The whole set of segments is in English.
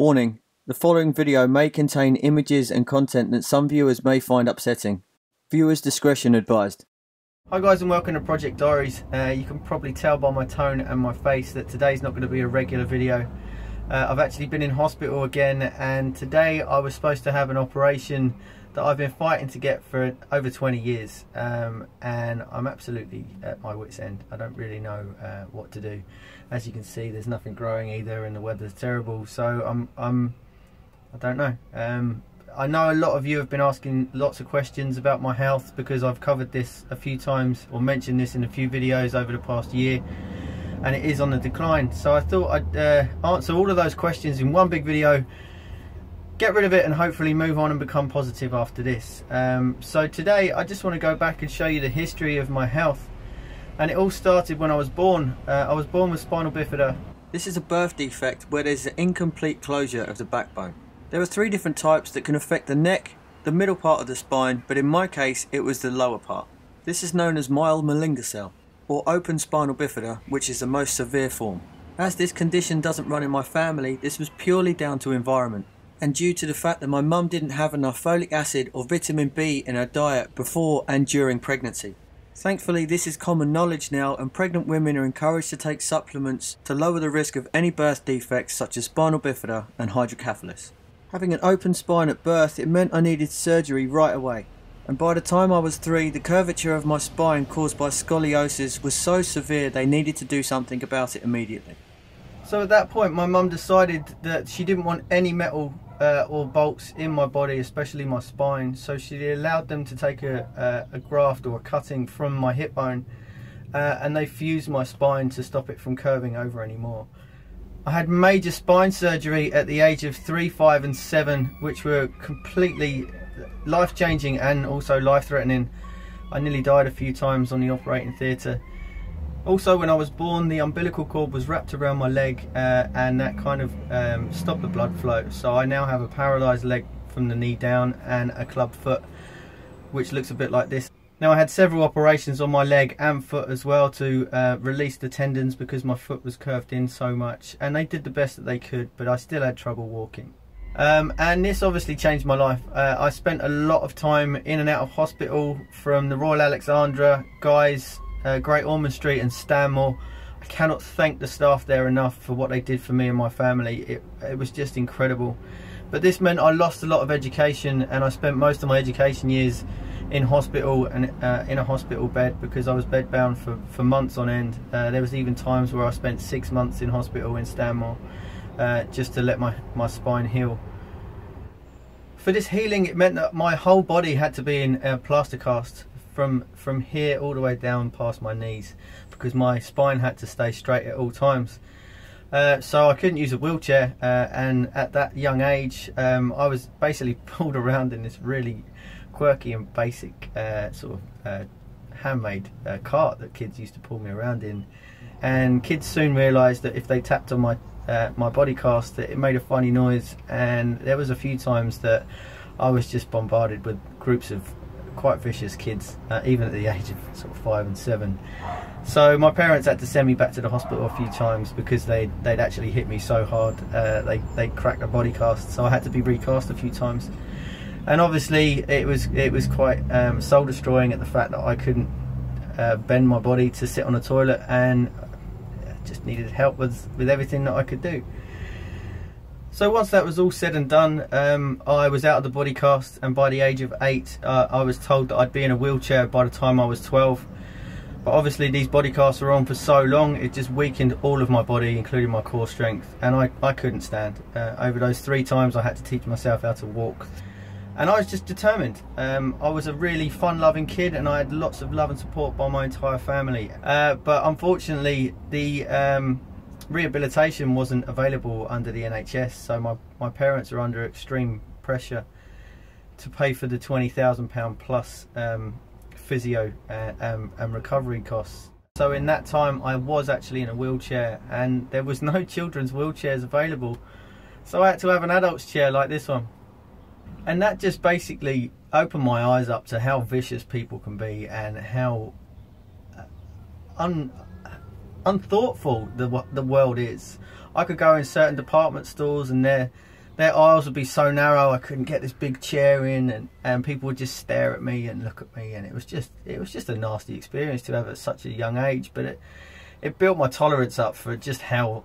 Warning, the following video may contain images and content that some viewers may find upsetting. Viewers' discretion advised. Hi guys and welcome to Project Diaries. You can probably tell by my tone and my face that today's not going to be a regular video. I've actually been in hospital again, and today I was supposed to have an operation that I've been fighting to get for over 20 years. And I'm absolutely at my wit's end. I don't really know what to do. As you can see, there's nothing growing either and the weather's terrible, so I don't know. I know a lot of you have been asking lots of questions about my health because I've covered this a few times or mentioned this in a few videos over the past year, and it is on the decline. So I thought I'd answer all of those questions in one big video, get rid of it, and hopefully move on and become positive after this. So today I just want to go back and show you the history of my health. And it all started when I was born. I was born with spina bifida. This is a birth defect where there's an incomplete closure of the backbone. There are three different types that can affect the neck, the middle part of the spine, but in my case it was the lower part. This is known as myelomeningocele, or open spinal bifida, which is the most severe form. As this condition doesn't run in my family, this was purely down to environment, and due to the fact that my mum didn't have enough folic acid or vitamin B in her diet before and during pregnancy. Thankfully, this is common knowledge now, and pregnant women are encouraged to take supplements to lower the risk of any birth defects such as spinal bifida and hydrocephalus. Having an open spine at birth, it meant I needed surgery right away, and by the time I was 3, the curvature of my spine caused by scoliosis was so severe they needed to do something about it immediately. So at that point my mum decided that she didn't want any metal or bolts in my body, especially my spine, so she allowed them to take a graft or a cutting from my hip bone, and they fused my spine to stop it from curving over anymore. I had major spine surgery at the age of 3, 5 and 7, which were completely life-changing and also life-threatening. I nearly died a few times on the operating theatre. Also, when I was born, the umbilical cord was wrapped around my leg, and that kind of stopped the blood flow. So I now have a paralysed leg from the knee down and a club foot, which looks a bit like this. Now, I had several operations on my leg and foot as well to release the tendons because my foot was curved in so much, and they did the best that they could, but I still had trouble walking. And this obviously changed my life. I spent a lot of time in and out of hospital, from the Royal Alexandra, guys, Great Ormond Street and Stanmore. I cannot thank the staff there enough for what they did for me and my family. It was just incredible. But this meant I lost a lot of education, and I spent most of my education years in hospital and in a hospital bed because I was bedbound for months on end. There was even times where I spent 6 months in hospital in Stanmore just to let my spine heal. For this healing, it meant that my whole body had to be in a plaster cast from here all the way down past my knees, because my spine had to stay straight at all times. So I couldn't use a wheelchair, and at that young age I was basically pulled around in this really quirky and basic sort of handmade cart that kids used to pull me around in, and kids soon realised that if they tapped on my body cast that it made a funny noise, and there was a few times that I was just bombarded with groups of quite vicious kids, even at the age of sort of 5 and 7. So my parents had to send me back to the hospital a few times because they'd actually hit me so hard they cracked a body cast, so I had to be recast a few times. And obviously it was quite soul destroying at the fact that I couldn't bend my body to sit on a toilet, and just needed help with everything that I could do. So once that was all said and done, I was out of the body cast, and by the age of 8 I was told that I'd be in a wheelchair by the time I was 12. But obviously these body casts were on for so long it just weakened all of my body, including my core strength, and I couldn't stand. Over those 3 times I had to teach myself how to walk, and I was just determined. I was a really fun-loving kid, and I had lots of love and support by my entire family, but unfortunately the rehabilitation wasn't available under the NHS, so my parents were under extreme pressure to pay for the £20,000 plus physio and recovery costs. So in that time I was actually in a wheelchair, and there was no children's wheelchairs available, so I had to have an adult's chair like this one. And that just basically opened my eyes up to how vicious people can be, and how unthoughtful the world is. I could go in certain department stores and their aisles would be so narrow I couldn't get this big chair in, and people would just stare at me and look at me, and it was just a nasty experience to have at such a young age. But it built my tolerance up for just how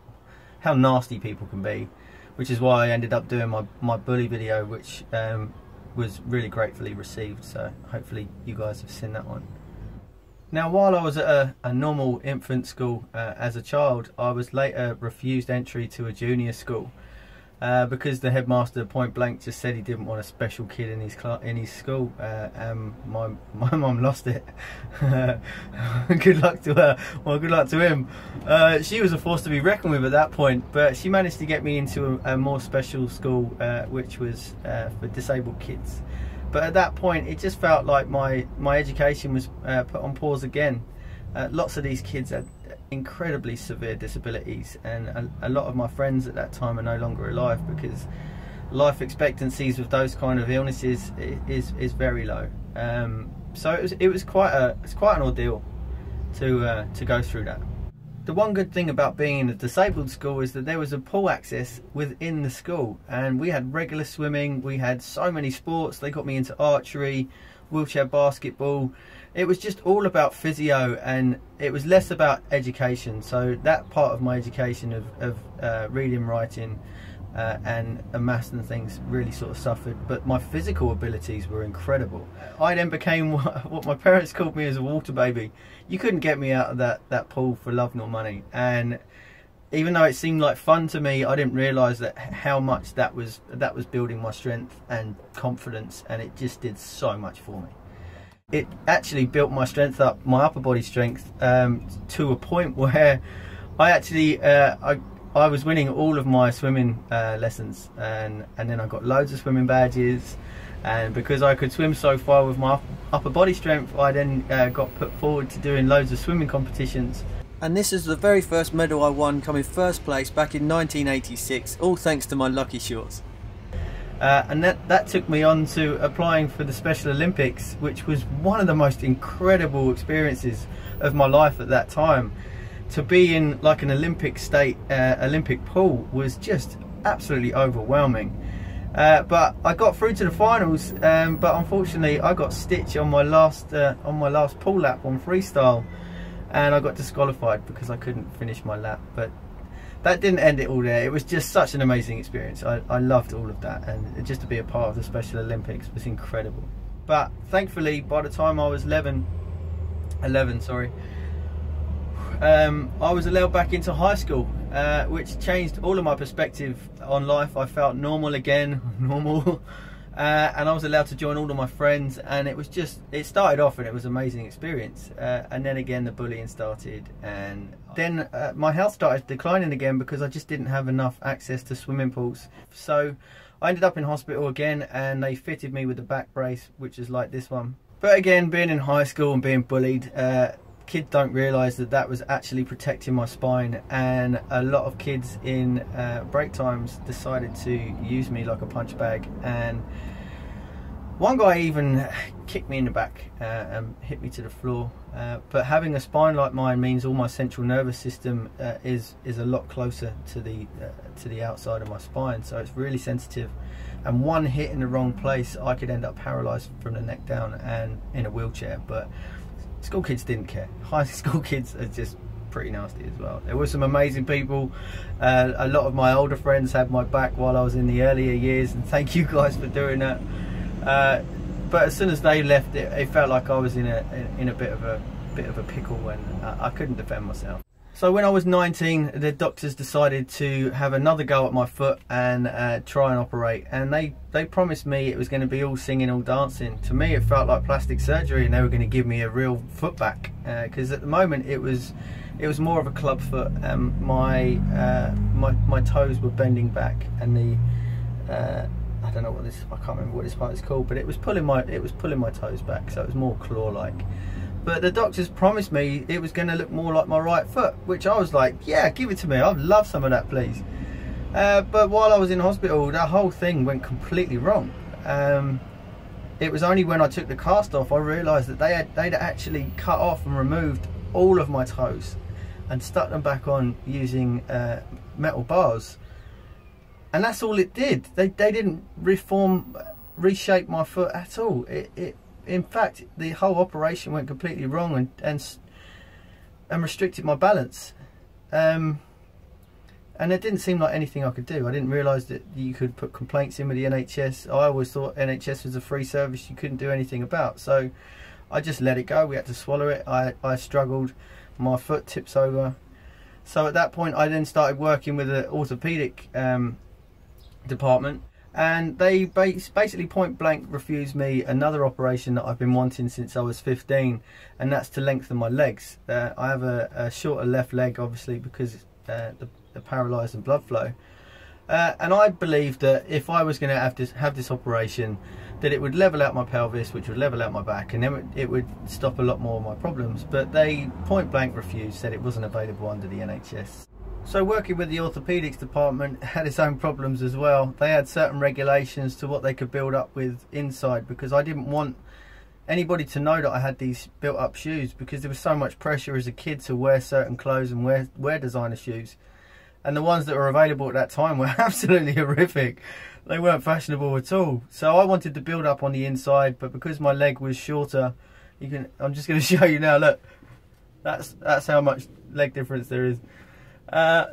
nasty people can be, which is why I ended up doing my bully video, which was really gratefully received, so hopefully you guys have seen that one. Now, while I was at a normal infant school as a child, I was later refused entry to a junior school because the headmaster point blank just said he didn't want a special kid in his school. My mum lost it. Good luck to her. Well, good luck to him. She was a force to be reckoned with at that point, but she managed to get me into a more special school, which was for disabled kids. But at that point, it just felt like my education was put on pause again. Lots of these kids had incredibly severe disabilities, and a lot of my friends at that time are no longer alive because life expectancies with those kind of illnesses is very low. So it's quite an ordeal to go through that. The one good thing about being in a disabled school is that there was a pool access within the school, and we had regular swimming, we had so many sports. They got me into archery, wheelchair basketball. It was just all about physio, and it was less about education. So that part of my education of reading, writing and maths and things really sort of suffered, but my physical abilities were incredible. I then became what my parents called me as a water baby. You couldn't get me out of that pool for love nor money, and even though it seemed like fun to me, I didn't realise that how much that was building my strength and confidence, and it just did so much for me. It actually built my strength up, my upper body strength, to a point where I actually I was winning all of my swimming lessons, and then I got loads of swimming badges, and because I could swim so far with my upper body strength, I then got put forward to doing loads of swimming competitions. And this is the very first medal I won, coming first place back in 1986, all thanks to my lucky shorts. And that took me on to applying for the Special Olympics, which was one of the most incredible experiences of my life at that time. To be in like an Olympic pool was just absolutely overwhelming, but I got through to the finals, but unfortunately I got stitched on my last pool lap on freestyle, and I got disqualified because I couldn't finish my lap. But that didn't end it all there. It was just such an amazing experience. I loved all of that, and just to be a part of the Special Olympics was incredible. But thankfully, by the time I was 11, I was allowed back into high school, which changed all of my perspective on life. I felt normal again, and I was allowed to join all of my friends, and it started off and it was an amazing experience, and then again the bullying started, and then my health started declining again because I just didn't have enough access to swimming pools. So I ended up in hospital again, and they fitted me with a back brace, which is like this one. But again, being in high school and being bullied, kids don't realise that was actually protecting my spine, and a lot of kids in break times decided to use me like a punch bag, and one guy even kicked me in the back and hit me to the floor. But having a spine like mine means all my central nervous system is a lot closer to the outside of my spine, so it's really sensitive, and one hit in the wrong place I could end up paralysed from the neck down and in a wheelchair. But school kids didn't care. High school kids are just pretty nasty as well. There were some amazing people. A lot of my older friends had my back while I was in the earlier years, and thank you guys for doing that. But as soon as they left, it felt like I was in a bit of a pickle, and I couldn't defend myself. So when I was 19, the doctors decided to have another go at my foot and try and operate. And they promised me it was going to be all singing, all dancing. To me, it felt like plastic surgery, and they were going to give me a real foot back, because at the moment it was more of a club foot. My toes were bending back, and the I don't know what this, I can't remember what this part is called, but it was pulling my toes back, so it was more claw-like. But the doctors promised me it was going to look more like my right foot, which I was like, yeah, give it to me, I'd love some of that, please. But while I was in hospital, that whole thing went completely wrong. It was only when I took the cast off I realised that they'd actually cut off and removed all of my toes, and stuck them back on using metal bars. And that's all it did. They didn't reshape my foot at all. It in fact, the whole operation went completely wrong and restricted my balance. And it didn't seem like anything I could do. I didn't realise that you could put complaints in with the NHS. I always thought NHS was a free service you couldn't do anything about. So I just let it go. We had to swallow it. I struggled. My foot tips over. So at that point, I then started working with an orthopaedic department, and they basically point blank refused me another operation that I've been wanting since I was 15, and that's to lengthen my legs. I have a shorter left leg, obviously, because the paralysed and blood flow, and I believed that if I was going to have this operation, that it would level out my pelvis, which would level out my back, and then it would stop a lot more of my problems. But they point blank refused, said it wasn't available under the NHS. So working with the orthopaedics department had its own problems as well. They had certain regulations to what they could build up with inside, because I didn't want anybody to know that I had these built up shoes, because there was so much pressure as a kid to wear certain clothes and wear designer shoes. And the ones that were available at that time were absolutely horrific. They weren't fashionable at all. So I wanted to build up on the inside, but because my leg was shorter, I'm just going to show you now, look. That's how much leg difference there is.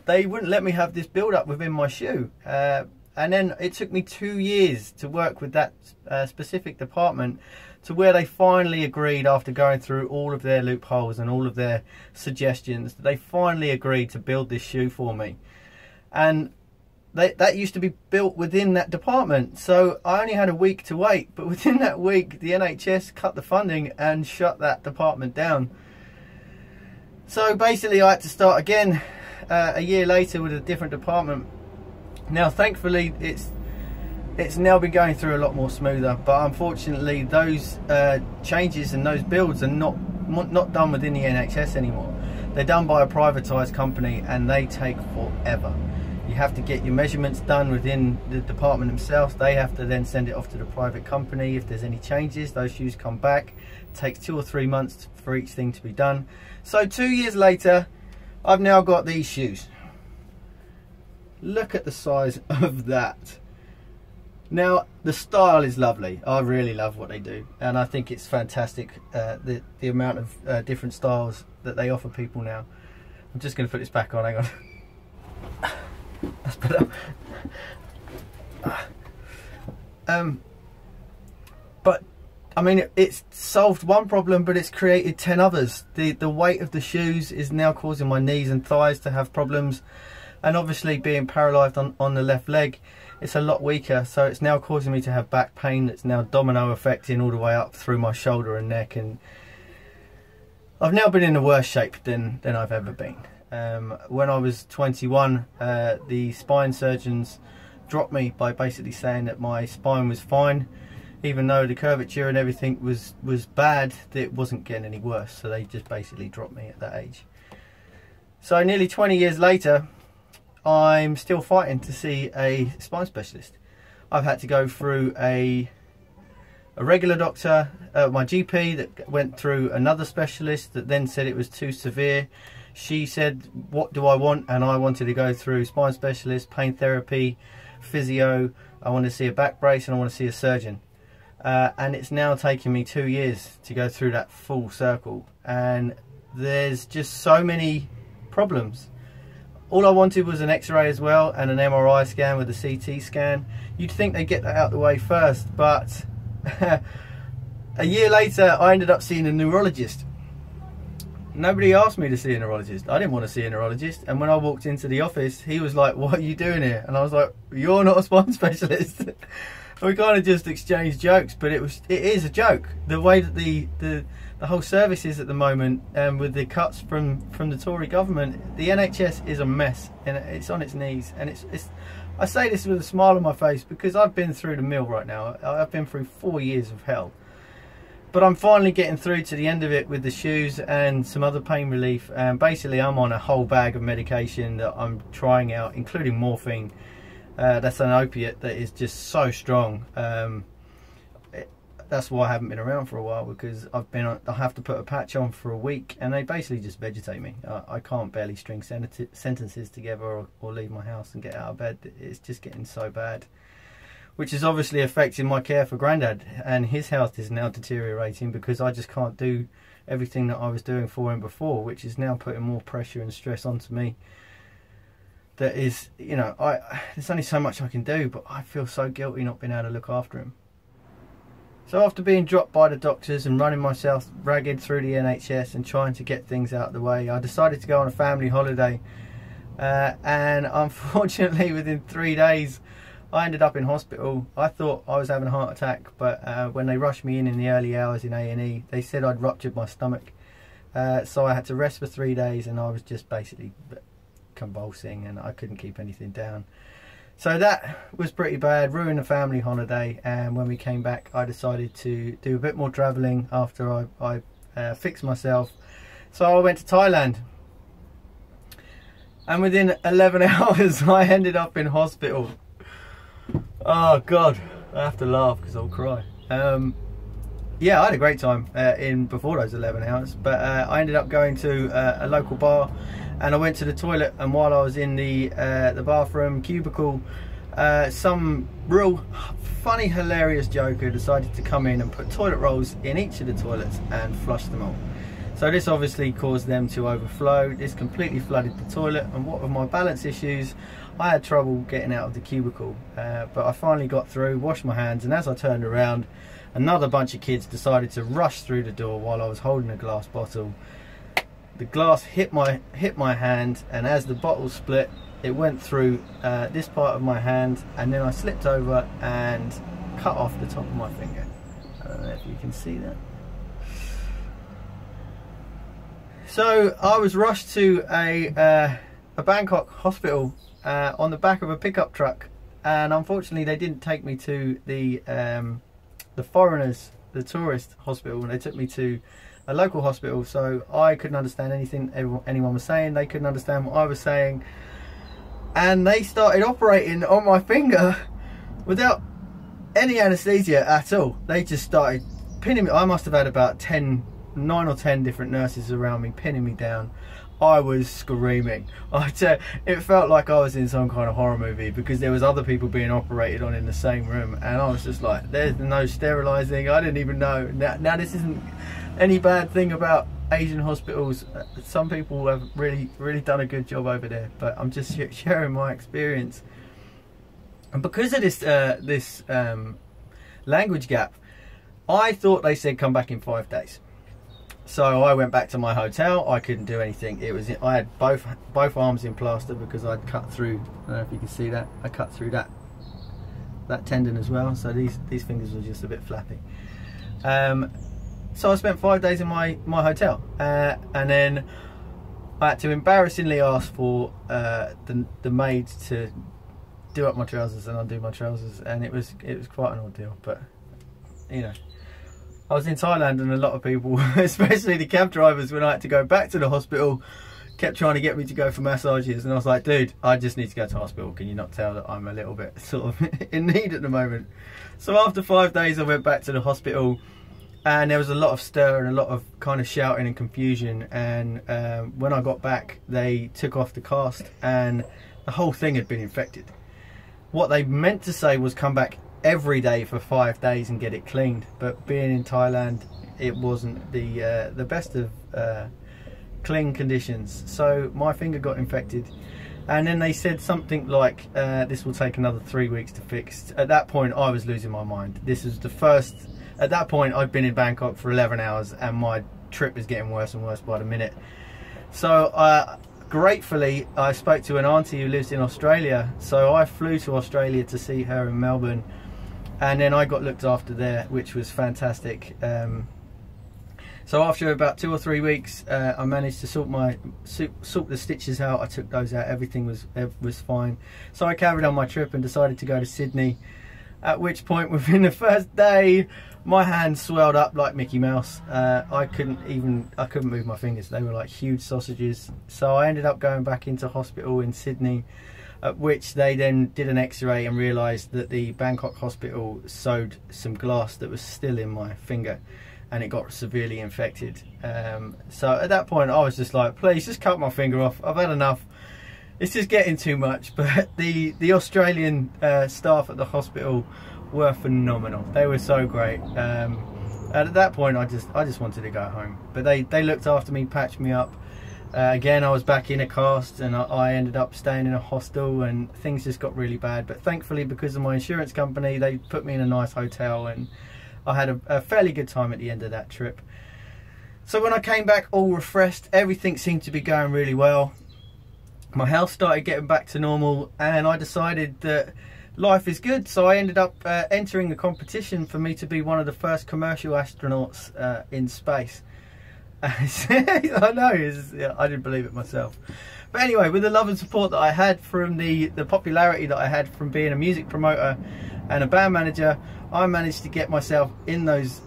They wouldn't let me have this build up within my shoe, and then it took me 2 years to work with that specific department, to where they finally agreed, after going through all of their loopholes and all of their suggestions, they finally agreed to build this shoe for me. And that used to be built within that department, so I only had a week to wait, but within that week the NHS cut the funding and shut that department down. So basically I had to start again a year later with a different department. Now thankfully it's now been going through a lot more smoother, but unfortunately those changes and those builds are not done within the NHS anymore. They're done by a privatised company, and they take forever. You have to get your measurements done within the department themselves. They have to then send it off to the private company. If there's any changes, those shoes come back. It takes 2 or 3 months for each thing to be done. So 2 years later, I've now got these shoes. Look at the size of that. Now the style is lovely. I really love what they do, and I think it's fantastic, the amount of different styles that they offer people now. I'm just going to put this back on, hang on. That's better. But I mean, it's solved one problem, but it's created 10 others. The weight of the shoes is now causing my knees and thighs to have problems, and obviously being paralysed on the left leg, it's a lot weaker, so it's now causing me to have back pain that's now domino affecting all the way up through my shoulder and neck. And I've now been in the worst shape than I've ever been. When I was 21, the spine surgeons dropped me by basically saying that my spine was fine. Even though the curvature and everything was bad, it wasn't getting any worse, so they just basically dropped me at that age. So nearly 20 years later, I'm still fighting to see a spine specialist. I've had to go through a regular doctor, my GP, that went through another specialist that then said it was too severe. She said, what do I want? And I wanted to go through spine specialist, pain therapy, physio. I want to see a back brace, and I want to see a surgeon. And it's now taken me 2 years to go through that full circle, and there's just so many problems. All I wanted was an x-ray as well, and an MRI scan with a CT scan. You'd think they'd get that out the way first, but a year later I ended up seeing a neurologist. Nobody asked me to see a neurologist. I didn't want to see a neurologist, and when I walked into the office he was like, what are you doing here? And I was like, you're not a spine specialist. We kind of just exchanged jokes, but it is a joke. The way that the whole service is at the moment, and with the cuts from the Tory government, the NHS is a mess, and it's on its knees. And it's I say this with a smile on my face, because I've been through the mill right now. I've been through 4 years of hell, but I'm finally getting through to the end of it with the shoes and some other pain relief. And basically, I'm on a whole bag of medication that I'm trying out, including morphine. That's an opiate that is just so strong. that's why I haven't been around for a while, because I have to put a patch on for a week and they basically just vegetate me. I can't barely string sentences together or leave my house and get out of bed. It's just getting so bad, which is obviously affecting my care for Grandad, and his health is now deteriorating because I just can't do everything that I was doing for him before, which is now putting more pressure and stress onto me. That is, you know, there's only so much I can do, but I feel so guilty not being able to look after him. So after being dropped by the doctors and running myself ragged through the NHS and trying to get things out of the way, I decided to go on a family holiday, and unfortunately within 3 days I ended up in hospital. I thought I was having a heart attack, but when they rushed me in the early hours in A&E, they said I'd ruptured my stomach, so I had to rest for 3 days, and I was just basically convulsing and I couldn't keep anything down. So that was pretty bad, ruined the family holiday. And when we came back, I decided to do a bit more traveling after I fixed myself. So I went to Thailand, and within 11 hours I ended up in hospital. Oh God, I have to laugh because I'll cry. Yeah, I had a great time in before those 11 hours, but I ended up going to a local bar, and I went to the toilet, and while I was in the bathroom cubicle, some real funny, hilarious joker decided to come in and put toilet rolls in each of the toilets and flush them all. So this obviously caused them to overflow. This completely flooded the toilet, and what with my balance issues, I had trouble getting out of the cubicle, but I finally got through, washed my hands, and as I turned around, another bunch of kids decided to rush through the door while I was holding a glass bottle. The glass hit my hand, and as the bottle split, it went through this part of my hand, and then I slipped over and cut off the top of my finger. I don't know if you can see that. So I was rushed to a Bangkok hospital on the back of a pickup truck, and unfortunately they didn't take me to the tourist hospital, and they took me to a local hospital. So I couldn't understand anything anyone was saying, they couldn't understand what I was saying, and they started operating on my finger without any anesthesia at all. They just started pinning me. I must have had about 9 or 10 different nurses around me pinning me down. I was screaming. It felt like I was in some kind of horror movie, because there was other people being operated on in the same room, and I was just like, there's no sterilizing. I didn't even know. Now this isn't any bad thing about Asian hospitals. Some people have really done a good job over there, but I'm just sharing my experience. And because of this language gap, I thought they said come back in 5 days. So I went back to my hotel. I couldn't do anything. I had both arms in plaster because I'd cut through. I don't know if you can see that. I cut through that tendon as well. So these fingers were just a bit flappy. So I spent 5 days in my hotel, and then I had to embarrassingly ask for the maid to do up my trousers and undo my trousers, and it was quite an ordeal. But you know, I was in Thailand, and a lot of people, especially the cab drivers, when I had to go back to the hospital, kept trying to get me to go for massages, and I was like, dude, I just need to go to hospital. Can you not tell that I'm a little bit sort of in need at the moment? So after 5 days I went back to the hospital, and there was a lot of stir and a lot of kind of shouting and confusion, and when I got back they took off the cast and the whole thing had been infected. What they meant to say was come back every day for 5 days and get it cleaned, but being in Thailand it wasn't the best of clean conditions, so my finger got infected. And then they said something like, this will take another 3 weeks to fix. At that point I was losing my mind. This was the first. At that point, I'd been in Bangkok for 11 hours and my trip was getting worse and worse by the minute. So gratefully, I spoke to an auntie who lives in Australia. So I flew to Australia to see her in Melbourne, and then I got looked after there, which was fantastic. So after about 2 or 3 weeks, I managed to sort the stitches out. I took those out, everything was fine. So I carried on my trip and decided to go to Sydney, at which point within the first day my hand swelled up like Mickey Mouse. I couldn't move my fingers. They were like huge sausages. So I ended up going back into hospital in Sydney, At which they then did an x-ray and realised that the Bangkok hospital sewed some glass that was still in my finger, and it got severely infected. So at that point I was just like, please just cut my finger off, I've had enough, it's just getting too much. But the Australian staff at the hospital were phenomenal, they were so great. And at that point I just wanted to go home, but they looked after me, patched me up. Again, I was back in a cast, and I ended up staying in a hostel, and things just got really bad. But thankfully, because of my insurance company, they put me in a nice hotel, and I had a fairly good time at the end of that trip. So when I came back all refreshed, everything seemed to be going really well. My health started getting back to normal, and I decided that life is good. So I ended up entering a competition for me to be one of the first commercial astronauts in space. I know, yeah, I didn't believe it myself. But anyway, with the love and support that I had from the popularity that I had from being a music promoter and a band manager, I managed to get myself in those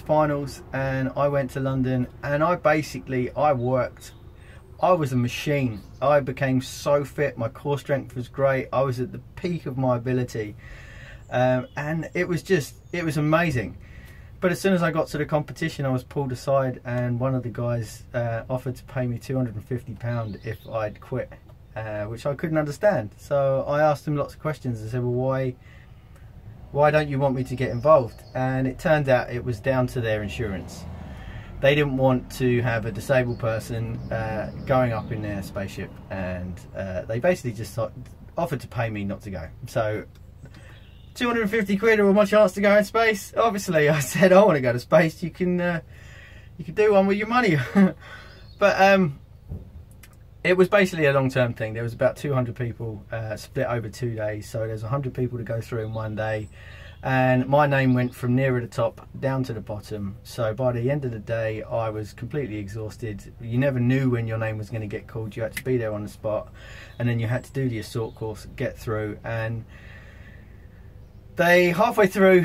finals, and I went to London, and I worked. I was a machine. I became so fit. My core strength was great. I was at the peak of my ability, and it was amazing. But as soon as I got to the competition, I was pulled aside, and one of the guys offered to pay me £250 if I'd quit, which I couldn't understand. So I asked him lots of questions and said, well, why don't you want me to get involved? And it turned out it was down to their insurance. They didn't want to have a disabled person going up in their spaceship, and they basically just offered to pay me not to go. So 250 quid or my chance to go in space. Obviously I said, I want to go to space, you can do one with your money. But it was basically a long-term thing. There was about 200 people split over 2 days, so there's 100 people to go through in one day, and my name went from nearer the top down to the bottom. So by the end of the day I was completely exhausted. You never knew when your name was going to get called. You had to be there on the spot, and then you had to do the assault course, get through. And halfway through,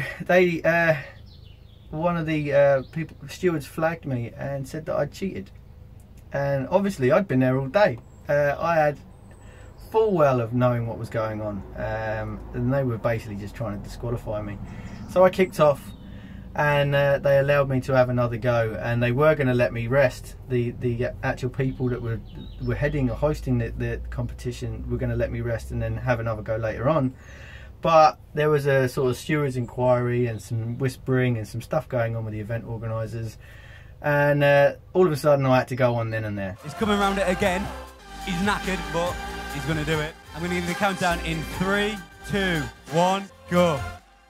one of the stewards flagged me and said that I'd cheated. And obviously I'd been there all day. I had full well of knowing what was going on. And they were basically just trying to disqualify me. So I kicked off, and they allowed me to have another go, and they were gonna let me rest. The actual people that were heading or hosting the competition were gonna let me rest and then have another go later on. But there was a sort of steward's inquiry and some whispering and some stuff going on with the event organisers, and all of a sudden I had to go on then and there. He's coming around it again. He's knackered, but he's going to do it. I'm going to give you the countdown in 3, 2, 1, go.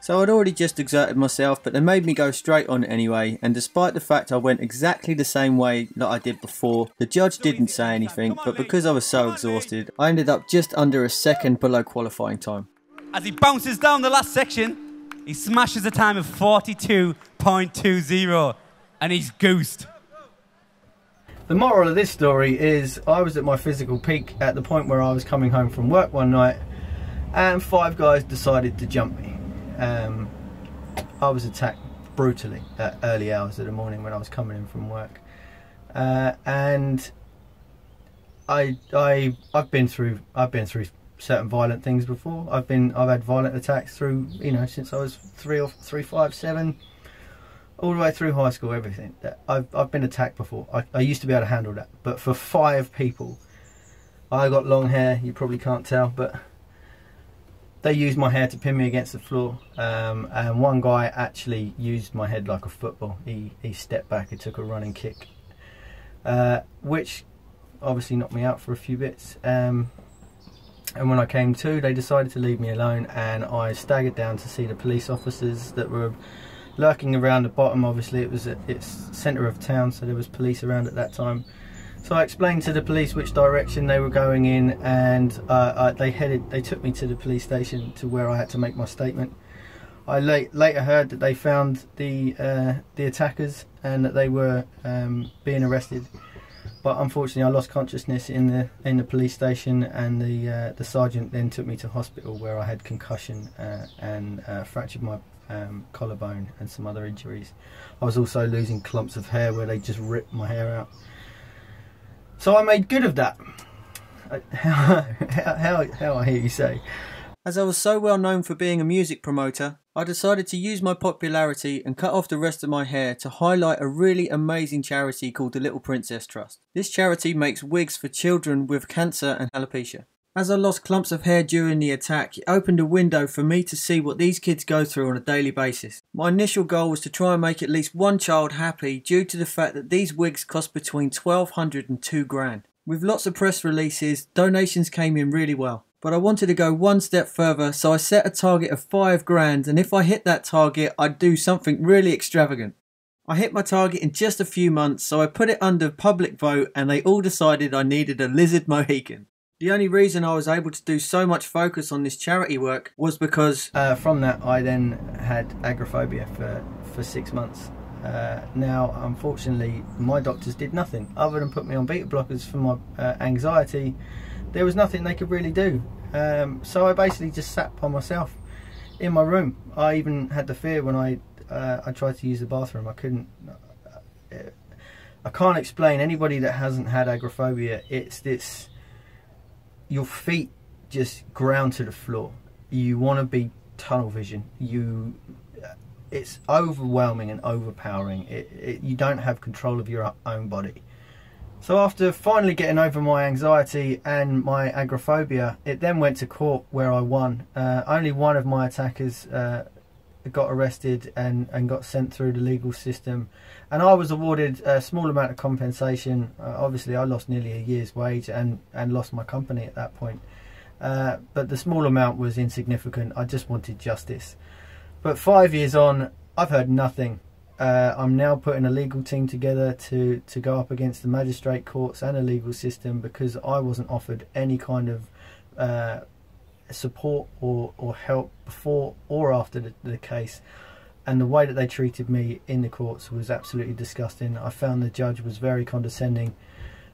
So I'd already just exerted myself, but they made me go straight on it anyway, and despite the fact I went exactly the same way that I did before, the judge didn't say anything, but because I was so exhausted, I ended up just under a second below qualifying time. As he bounces down the last section, he smashes a time of 42.20, and he's goosed. The moral of this story is I was at my physical peak at the point where I was coming home from work one night, and 5 guys decided to jump me. I was attacked brutally at early hours of the morning when I was coming in from work. And I've been through certain violent things before. I've had violent attacks through, you know, since I was 3 or 3, 5, 7, all the way through high school, everything. I've been attacked before. I used to be able to handle that, but for 5 people, I got long hair. You probably can't tell, but they used my hair to pin me against the floor. And one guy actually used my head like a football. He stepped back and took a running kick, which obviously knocked me out for a few bits. And when I came to, they decided to leave me alone, and I staggered down to see the police officers that were lurking around the bottom. Obviously it was at its centre of town, so there was police around at that time. So I explained to the police which direction they were going in, and they took me to the police station to where I had to make my statement. I later heard that they found the attackers and that they were being arrested. But unfortunately, I lost consciousness in the police station, and the sergeant then took me to hospital where I had concussion and fractured my collarbone and some other injuries. I was also losing clumps of hair where they just ripped my hair out. So I made good of that. how I hear you say. As I was so well known for being a music promoter, I decided to use my popularity and cut off the rest of my hair to highlight a really amazing charity called the Little Princess Trust. This charity makes wigs for children with cancer and alopecia. As I lost clumps of hair during the attack, it opened a window for me to see what these kids go through on a daily basis. My initial goal was to try and make at least one child happy due to the fact that these wigs cost between $1,200 and $2,000. With lots of press releases, donations came in really well. But I wanted to go one step further, so I set a target of $5,000, and if I hit that target, I'd do something really extravagant. I hit my target in just a few months, so I put it under public vote and they all decided I needed a lizard Mohican. The only reason I was able to do so much focus on this charity work was because from that I then had agoraphobia for 6 months. Now, unfortunately, my doctors did nothing other than put me on beta blockers for my anxiety. There was nothing they could really do. So I basically just sat by myself in my room. I even had the fear when I tried to use the bathroom. I couldn't. I can't explain. Anybody that hasn't had agoraphobia, it's this. Your feet just ground to the floor. You want to be tunnel vision. It's overwhelming and overpowering. You don't have control of your own body. So after finally getting over my anxiety and my agoraphobia, it then went to court where I won. Only one of my attackers got arrested and got sent through the legal system. And I was awarded a small amount of compensation. Obviously, I lost nearly a year's wage and lost my company at that point. But the small amount was insignificant. I just wanted justice. But 5 years on, I've heard nothing. I'm now putting a legal team together to go up against the magistrate courts and a legal system because I wasn't offered any kind of support or help before or after the case. And the way that they treated me in the courts was absolutely disgusting. I found the judge was very condescending,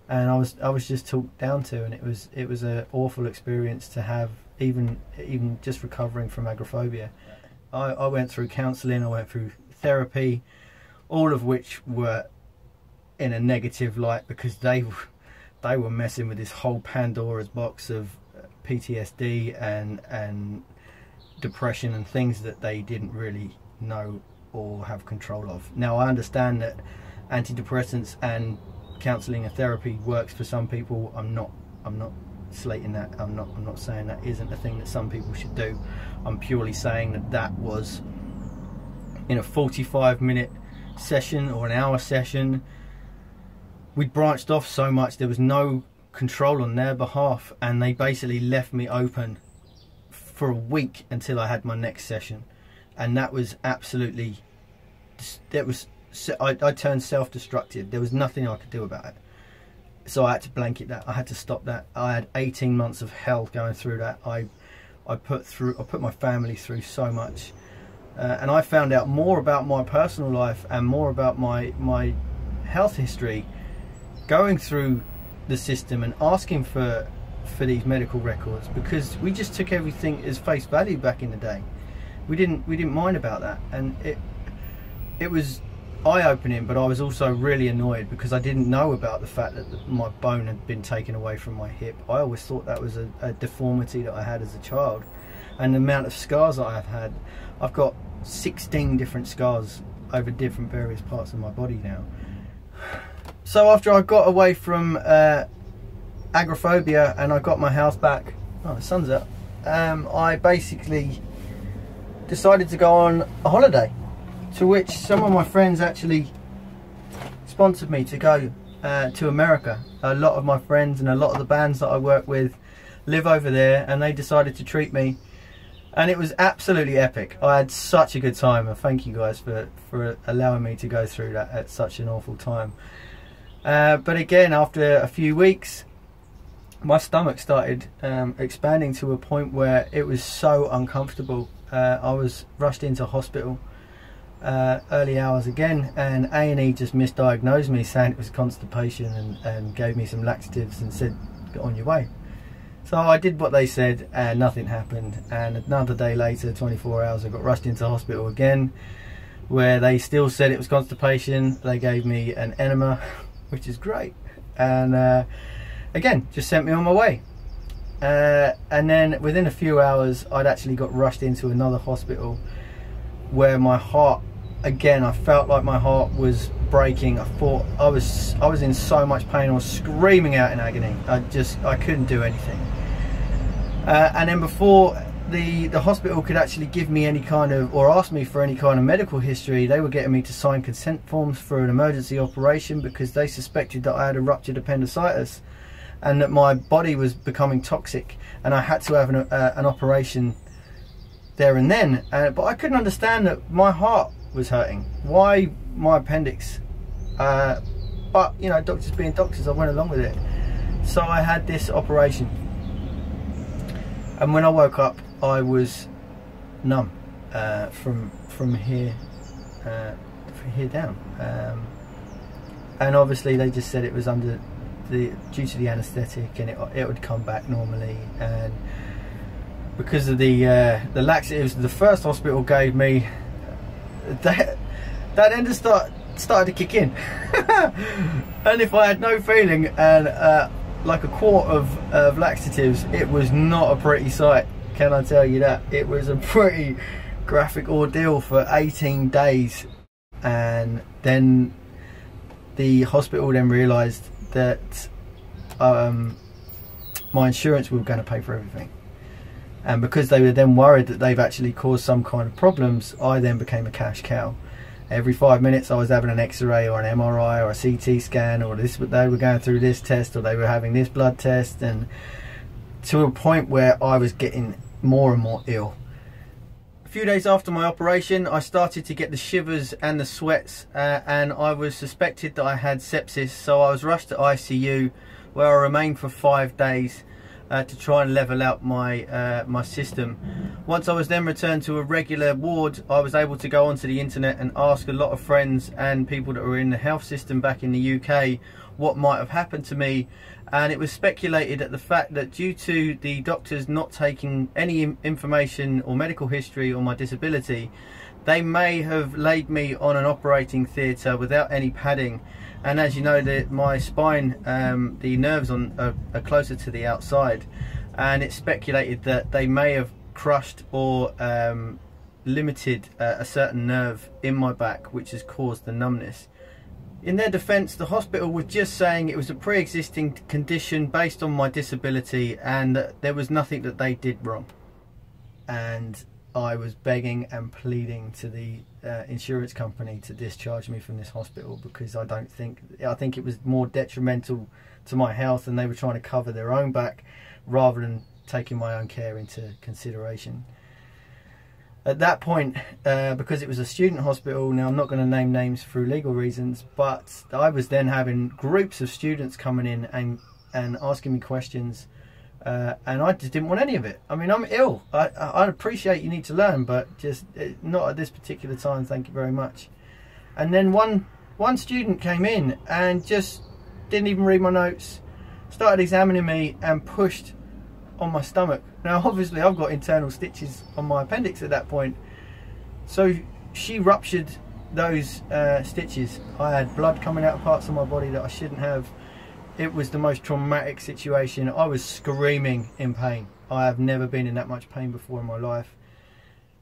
and I was just talked down to, and it was an awful experience to have, even just recovering from agoraphobia. I went through counselling, I went through therapy, all of which were in a negative light because they were messing with this whole Pandora's box of PTSD and depression and things that they didn't really know or have control of. Now, I understand that antidepressants and counselling and therapy works for some people. I'm not slating that. I'm not saying that isn't a thing that some people should do. I'm purely saying that that was, in a 45-minute session or an hour session, we branched off so much. There was no control on their behalf, and they basically left me open for a week until I had my next session. And that was absolutely, I turned self-destructive. There was nothing I could do about it. So I had to blanket that. I had to stop that. I had 18 months of hell going through that. I put my family through so much, and I found out more about my personal life and more about my health history going through the system and asking for these medical records, because we just took everything as face value back in the day. We didn't mind about that, and it was eye-opening, but I was also really annoyed because I didn't know about the fact that my bone had been taken away from my hip. I always thought that was a deformity that I had as a child, and the amount of scars that I've had. I've got 16 different scars over different various parts of my body now. So after I got away from agoraphobia and I got my house back, oh, the sun's up, I basically decided to go on a holiday, to which some of my friends actually sponsored me to go to America. A lot of my friends and a lot of the bands that I work with live over there, and they decided to treat me, and it was absolutely epic. I had such a good time, and thank you guys for allowing me to go through that at such an awful time. But again, after a few weeks, my stomach started expanding to a point where it was so uncomfortable. I was rushed into hospital early hours again, and A&E just misdiagnosed me, saying it was constipation, and gave me some laxatives and said, get on your way. So I did what they said, and nothing happened. And another day later, 24 hours, I got rushed into hospital again, where they still said it was constipation. They gave me an enema, which is great, and again, just sent me on my way. And then within a few hours I'd actually got rushed into another hospital where my heart, again, I felt like my heart was breaking. I thought I was in so much pain, I was screaming out in agony. I couldn't do anything. And then before the hospital could actually give me any kind of, or ask me for any kind of medical history, they were getting me to sign consent forms for an emergency operation because they suspected that I had a ruptured appendicitis and that my body was becoming toxic and I had to have an operation there and then. But I couldn't understand that my heart was hurting, why my appendix, but you know, doctors being doctors, I went along with it. So I had this operation, and when I woke up I was numb from here down, and obviously they just said it was due to the anaesthetic and it would come back normally. And because of the laxatives the first hospital gave me, that end started to kick in. And if I had no feeling and like a quart of laxatives, it was not a pretty sight, can I tell you that. It was a pretty graphic ordeal for 18 days. And then the hospital then realised that my insurance were going to pay for everything. And because they were then worried that they've actually caused some kind of problems, I then became a cash cow. Every 5 minutes I was having an x-ray or an MRI or a CT scan, or this, but they were going through this test, or they were having this blood test, and to a point where I was getting more and more ill. A few days after my operation I started to get the shivers and the sweats, and I was suspected that I had sepsis, so I was rushed to ICU where I remained for 5 days. To try and level out my my system. Once I was then returned to a regular ward, I was able to go onto the internet and ask a lot of friends and people that were in the health system back in the UK what might have happened to me, and it was speculated at the fact that due to the doctors not taking any information or medical history on my disability, they may have laid me on an operating theatre without any padding. And as you know, my spine, the nerves are closer to the outside, and it's speculated that they may have crushed or limited a certain nerve in my back, which has caused the numbness. In their defence, the hospital was just saying it was a pre-existing condition based on my disability and that there was nothing that they did wrong. And I was begging and pleading to the insurance company to discharge me from this hospital, because I think it was more detrimental to my health, and they were trying to cover their own back rather than taking my own care into consideration. At that point, because it was a student hospital, now I'm not going to name names through legal reasons, but I was then having groups of students coming in and asking me questions. And I just didn't want any of it. I mean, I'm ill. I appreciate you need to learn, but just not at this particular time, thank you very much. And then one student came in and just didn't even read my notes, started examining me and pushed on my stomach. Now obviously I've got internal stitches on my appendix at that point, so she ruptured those stitches. I had blood coming out of parts of my body that I shouldn't have. It was the most traumatic situation. I was screaming in pain. I have never been in that much pain before in my life.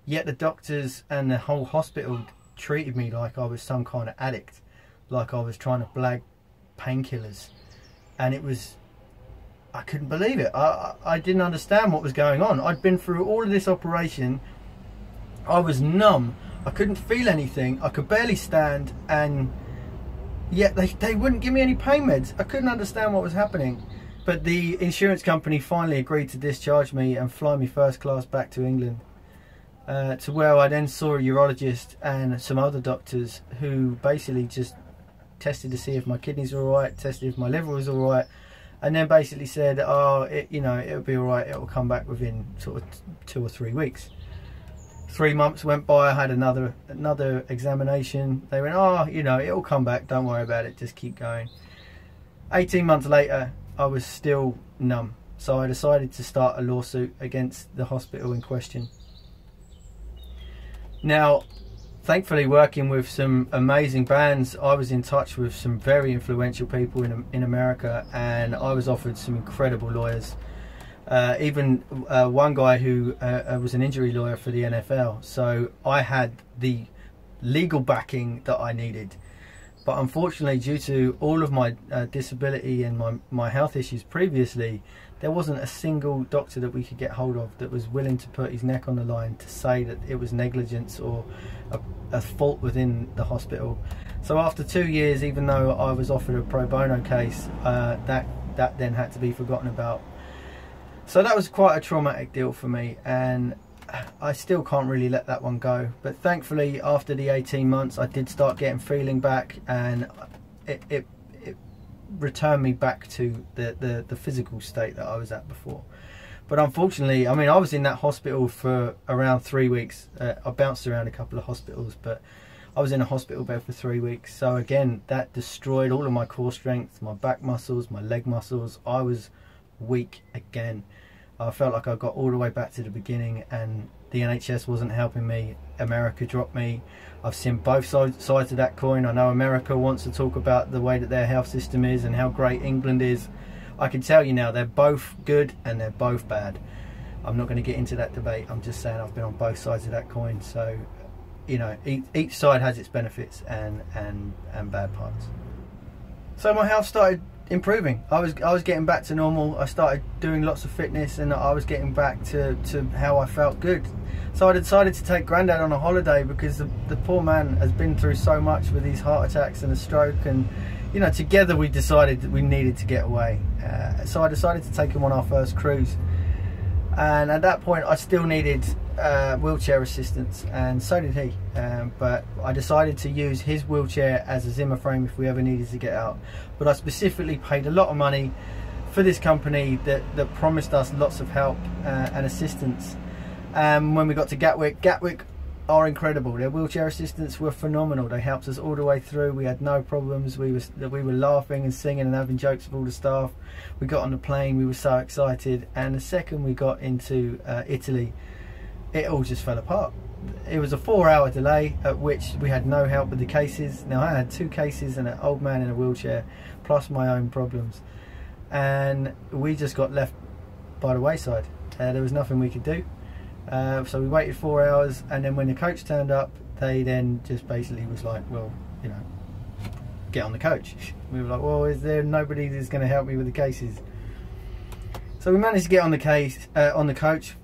Yet the doctors and the whole hospital treated me like I was some kind of addict, like I was trying to blag painkillers. And it was, I couldn't believe it. I didn't understand what was going on. I'd been through all of this operation. I was numb. I couldn't feel anything. I could barely stand, and yet they wouldn't give me any pain meds. I couldn't understand what was happening. But the insurance company finally agreed to discharge me and fly me first class back to England, to where I then saw a urologist and some other doctors who basically just tested to see if my kidneys were alright, tested if my liver was alright, and then basically said, oh, you know, it'll be alright, it'll come back within sort of 2 or 3 weeks. 3 months went by, I had another examination. They went, oh, you know, it'll come back, don't worry about it, just keep going. 18 months later, I was still numb. So I decided to start a lawsuit against the hospital in question. Now, thankfully, working with some amazing bands, I was in touch with some very influential people in America, and I was offered some incredible lawyers. Even one guy who was an injury lawyer for the NFL, so I had the legal backing that I needed. But unfortunately, due to all of my disability and my health issues previously, there wasn't a single doctor that we could get hold of that was willing to put his neck on the line to say that it was negligence or a fault within the hospital. So after 2 years, even though I was offered a pro bono case, that then had to be forgotten about. So that was quite a traumatic deal for me, and I still can't really let that one go. But thankfully, after the 18 months, I did start getting feeling back, and it returned me back to the physical state that I was at before. But unfortunately, I mean, I was in that hospital for around 3 weeks. I bounced around a couple of hospitals, but I was in a hospital bed for 3 weeks. So again, that destroyed all of my core strength, my back muscles, my leg muscles. I was weak again. I felt like I got all the way back to the beginning, and the NHS wasn't helping me. America dropped me. I've seen both sides of that coin. I know America wants to talk about the way that their health system is and how great England is. I can tell you now, they're both good and they're both bad. I'm not going to get into that debate. I'm just saying I've been on both sides of that coin. So, you know, each side has its benefits and bad parts. So my health started improving. I was getting back to normal. I started doing lots of fitness, and I was getting back to how I felt good. So I decided to take Grandad on a holiday, because the poor man has been through so much with his heart attacks and a stroke, and you know, together we decided that we needed to get away. So I decided to take him on our first cruise, and at that point I still needed wheelchair assistance, and so did he, but I decided to use his wheelchair as a Zimmer frame if we ever needed to get out. But I specifically paid a lot of money for this company that promised us lots of help and assistance. And when we got to Gatwick are incredible. Their wheelchair assistants were phenomenal. They helped us all the way through. We had no problems. We were laughing and singing and having jokes with all the staff. We got on the plane, we were so excited, and the second we got into Italy, it all just fell apart. It was a 4-hour delay at which we had no help with the cases. Now I had 2 cases and an old man in a wheelchair, plus my own problems, and we just got left by the wayside. There was nothing we could do, so we waited 4 hours, and then when the coach turned up, they then just basically was like, well, you know, get on the coach. We were like, well, is there nobody that's going to help me with the cases? So we managed to get on the case, on the coach.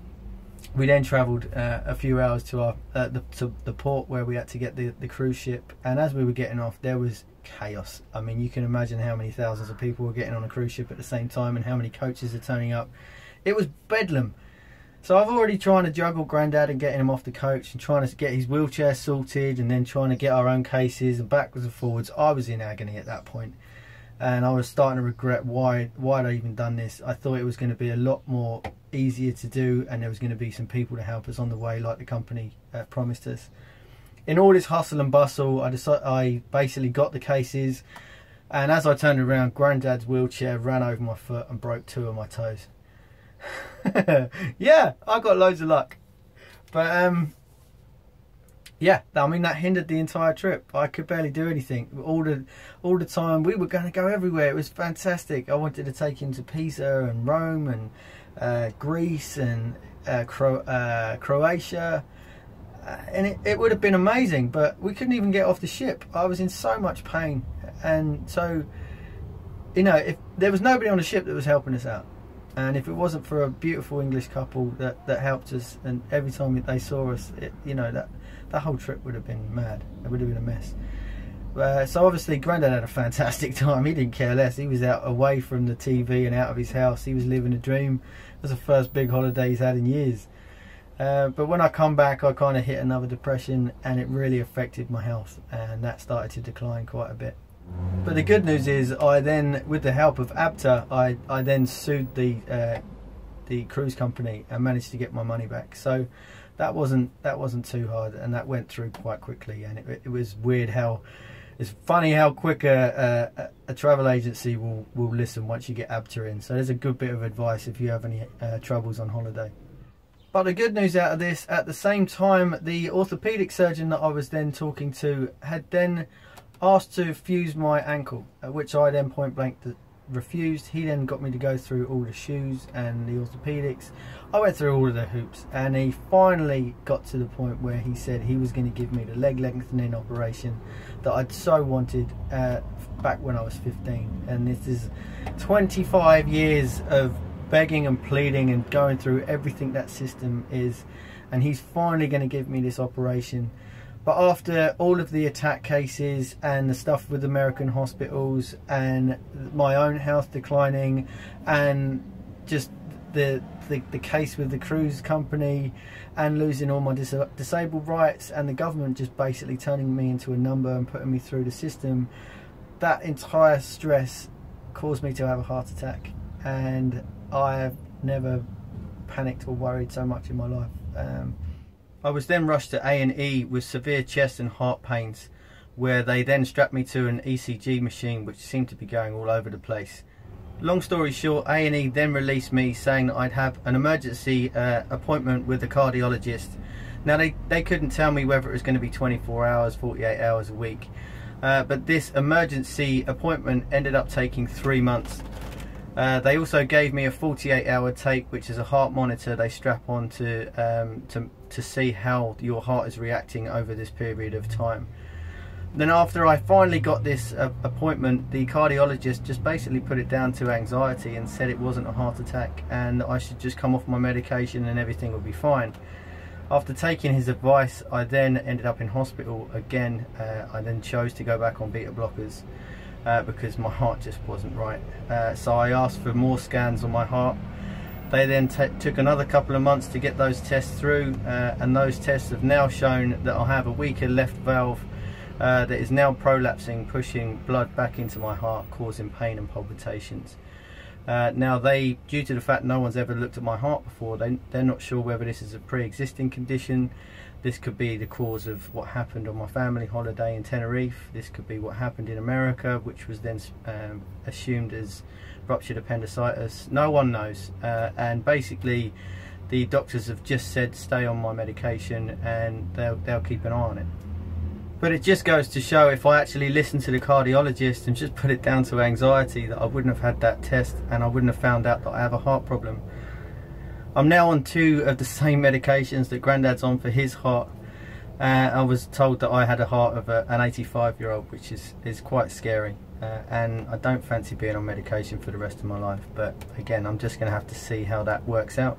We then travelled a few hours to our to the port where we had to get the cruise ship, and as we were getting off, there was chaos. I mean, you can imagine how many thousands of people were getting on a cruise ship at the same time, and how many coaches are turning up. It was bedlam. So I've already trying to juggle Grandad and getting him off the coach, and trying to get his wheelchair sorted, and then trying to get our own cases, and backwards and forwards. I was in agony at that point, and I was starting to regret why I'd even done this. I thought it was going to be a lot more easier to do, and there was going to be some people to help us on the way, like the company promised us. In all this hustle and bustle, I basically got the cases, and as I turned around, Grandad's wheelchair ran over my foot and broke 2 of my toes. Yeah, I got loads of luck, but yeah, I mean, that hindered the entire trip. I could barely do anything. All the time, we were going to go everywhere. It was fantastic. I wanted to take him to Pisa and Rome and Greece and Croatia, and it would have been amazing, but we couldn't even get off the ship. I was in so much pain, and so, you know, if there was nobody on the ship that was helping us out, and if it wasn't for a beautiful English couple that helped us, and every time they saw us, you know, that whole trip would have been mad. It would have been a mess. So obviously Grandad had a fantastic time. He didn't care less. He was out away from the TV and out of his house. He was living a dream. It was the first big holiday he's had in years. But when I come back, I kind of hit another depression, and it really affected my health, and that started to decline quite a bit. But the good news is, I then, with the help of ABTA, I then sued the cruise company and managed to get my money back. So that wasn't too hard, and that went through quite quickly. And it was weird how, it's funny how quick a travel agency will listen once you get ABTA in. So there's a good bit of advice if you have any troubles on holiday. But the good news out of this, at the same time, the orthopaedic surgeon that I was then talking to had then asked to fuse my ankle, which I then point blank refused. He then got me to go through all the shoes and the orthopedics. I went through all of the hoops, and he finally got to the point where he said he was going to give me the leg lengthening operation that I'd so wanted back when I was 15. And this is 25 years of begging and pleading and going through everything that system is, and he's finally going to give me this operation. But after all of the attack cases and the stuff with American hospitals and my own health declining, and just the case with the cruise company and losing all my disabled rights, and the government just basically turning me into a number and putting me through the system, that entire stress caused me to have a heart attack. And I've never panicked or worried so much in my life. I was then rushed to A&E with severe chest and heart pains, where they then strapped me to an ECG machine which seemed to be going all over the place. Long story short, A&E then released me saying that I'd have an emergency appointment with a cardiologist. Now they couldn't tell me whether it was going to be 24 hours, 48 hours a week, but this emergency appointment ended up taking 3 months. They also gave me a 48-hour tape, which is a heart monitor they strap on to see how your heart is reacting over this period of time. Then after I finally got this appointment, the cardiologist just basically put it down to anxiety and said it wasn't a heart attack and I should just come off my medication and everything would be fine. After taking his advice, I then ended up in hospital again. I then chose to go back on beta blockers. Because my heart just wasn't right. So I asked for more scans on my heart. They then took another couple of months to get those tests through, and those tests have now shown that I have a weaker left valve that is now prolapsing, pushing blood back into my heart, causing pain and palpitations. Now they, due to the fact no one's ever looked at my heart before, they're not sure whether this is a pre-existing condition. This could be the cause of what happened on my family holiday in Tenerife. This could be what happened in America, which was then assumed as ruptured appendicitis. No one knows. And basically the doctors have just said stay on my medication and they'll keep an eye on it. But it just goes to show, if I actually listened to the cardiologist and just put it down to anxiety, that I wouldn't have had that test and I wouldn't have found out that I have a heart problem. I'm now on 2 of the same medications that Grandad's on for his heart. I was told that I had a heart of an 85-year-old, which is quite scary. And I don't fancy being on medication for the rest of my life. But again, I'm just going to have to see how that works out.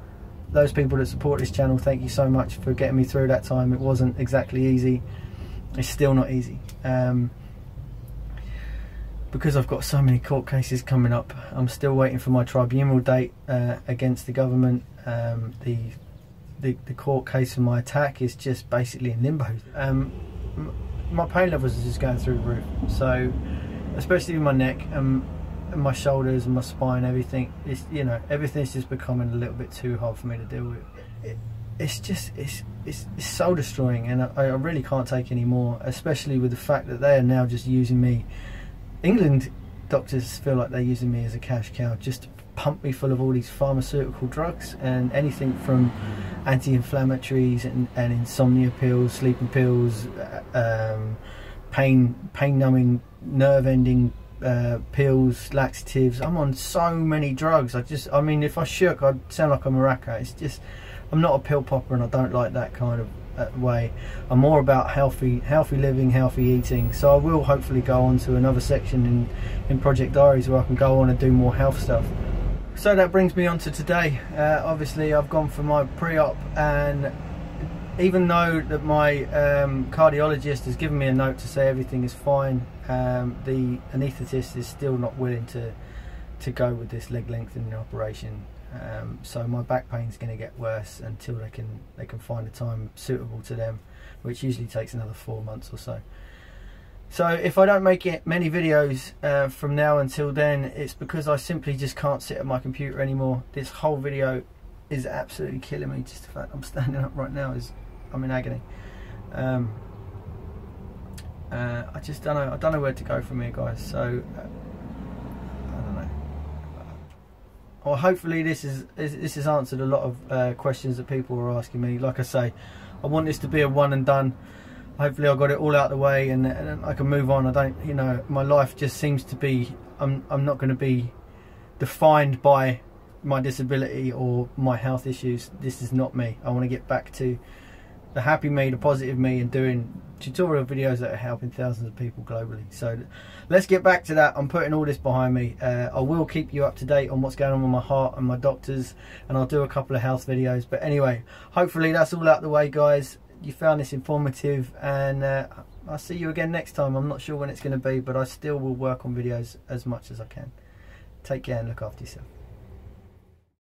Those people that support this channel, thank you so much for getting me through that time. It wasn't exactly easy. It's still not easy, because I've got so many court cases coming up. I'm still waiting for my tribunal date against the government. The court case for my attack is just basically in limbo. My pain levels are just going through the roof, so especially with my neck and my shoulders and my spine, everything. It's, you know, everything's just becoming a little bit too hard for me to deal with. It's soul destroying, and I really can't take any more, especially with the fact that they are now just using me. England doctors feel like they're using me as a cash cow, just to pump me full of all these pharmaceutical drugs and anything from anti-inflammatories and insomnia pills, sleeping pills, pain numbing, nerve ending pills, laxatives. I'm on so many drugs. I mean, if I shook, I'd sound like a maraca. It's just, I'm not a pill popper, and I don't like that kind of way. I'm more about healthy living, healthy eating. So I will hopefully go on to another section in Project Diaries where I can go on and do more health stuff. So that brings me on to today. Obviously I've gone for my pre-op, and even though that my cardiologist has given me a note to say everything is fine, the anaesthetist is still not willing to go with this leg lengthening operation. So my back pain's going to get worse until they can find a time suitable to them, which usually takes another 4 months or so. So if I don't make it many videos from now until then, it's because I simply just can't sit at my computer anymore. This whole video is absolutely killing me. Just the fact I'm standing up right now is, I'm in agony. I just don't know. I don't know where to go from here, guys. So. Well, hopefully this has answered a lot of questions that people were asking me. Like I say, I want this to be a one and done. Hopefully I got it all out of the way and I can move on. I don't, you know, my life just seems to be I'm not going to be defined by my disability or my health issues. This is not me. I want to get back to the happy me, the positive me, and doing tutorial videos that are helping thousands of people globally. So let's get back to that. I'm putting all this behind me. I will keep you up to date on what's going on with my heart and my doctors, and I'll do a couple of health videos. But anyway, hopefully that's all out the way, guys. You found this informative, and I'll see you again next time. I'm not sure when it's going to be, but I still will work on videos as much as I can. Take care and look after yourself.